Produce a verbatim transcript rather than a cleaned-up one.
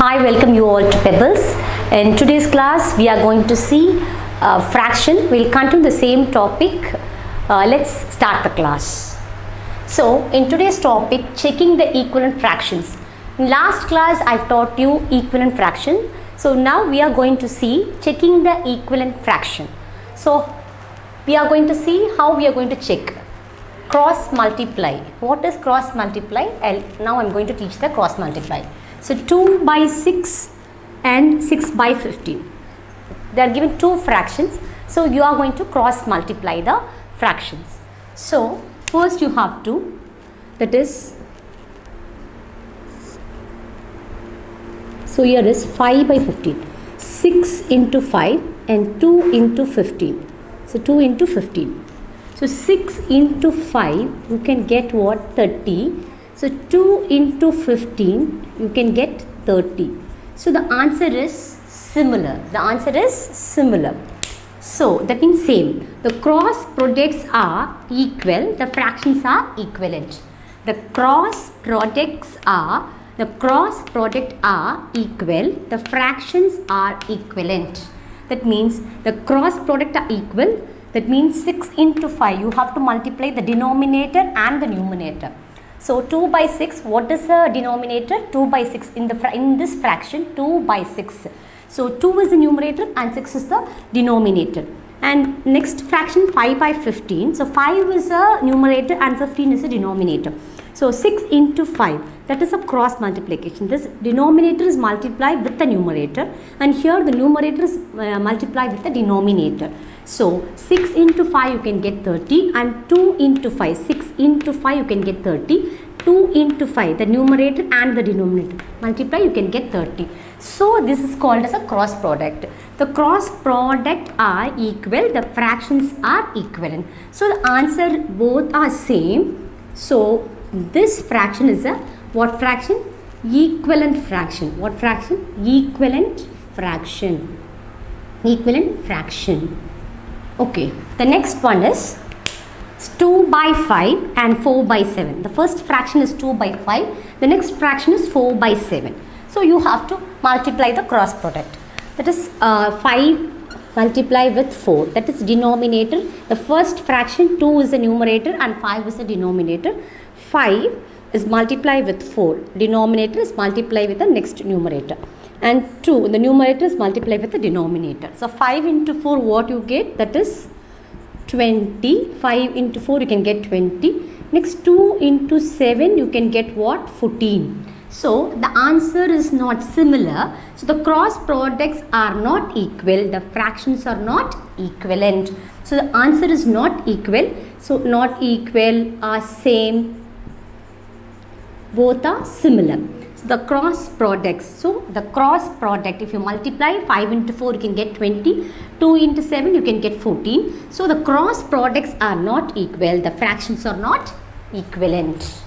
Hi, welcome you all to Pebbles. In today's class we are going to see uh, fraction. We'll continue the same topic. Uh, let's start the class. So in today's topic, checking the equivalent fractions. In last class I've taught you equivalent fraction. So now we are going to see checking the equivalent fraction. So we are going to see how we are going to check. Cross multiply. What is cross multiply? I'll, now I'm going to teach the cross multiply. So two by six and six by fifteen. They are given two fractions. So you are going to cross multiply the fractions. So first you have to, that is, so here is five by fifteen. six into five and two into fifteen. So two into fifteen. So six into five you can get what? thirty. So two into fifteen you can get thirty. So the answer is similar. The answer is similar. So that means same. The cross products are equal. The fractions are equivalent. The cross products are, the cross product are equal. The fractions are equivalent. That means the cross product are equal. That means six into five. You have to multiply the denominator and the numerator. So two by six, what is the denominator? two by six in, the, in this fraction, two by six. So two is the numerator and six is the denominator. And next fraction, five by fifteen. So five is the numerator and fifteen is the denominator. So six into five, that is a cross multiplication. This denominator is multiplied with the numerator. And here the numerator is uh, multiplied with the denominator. So six into five you can get thirty, and two into five, six into five you can get thirty, two into five, the numerator and the denominator multiply, you can get thirty. So this is called as a cross product. The cross product are equal, the fractions are equivalent. So the answer both are same. So this fraction is a what fraction? Equivalent fraction. What fraction? Equivalent fraction. Equivalent fraction. Okay, the next one is two by five and four by seven. The first fraction is two by five. The next fraction is four by seven. So you have to multiply the cross product. That is uh, five multiply with four. That is denominator. The first fraction two is the numerator and five is the denominator. five is multiply with four. Denominator is multiply with the next numerator. And two, the numerator is multiplied with the denominator. So five into four, what you get? That is twenty. five into four, you can get twenty. Next, two into seven, you can get what? fourteen. So the answer is not similar. So the cross products are not equal. The fractions are not equivalent. So the answer is not equal. So not equal are same. Both are similar. The cross products. So the cross product, if you multiply five into four you can get twenty, two into seven you can get fourteen. So the cross products are not equal, the fractions are not equivalent.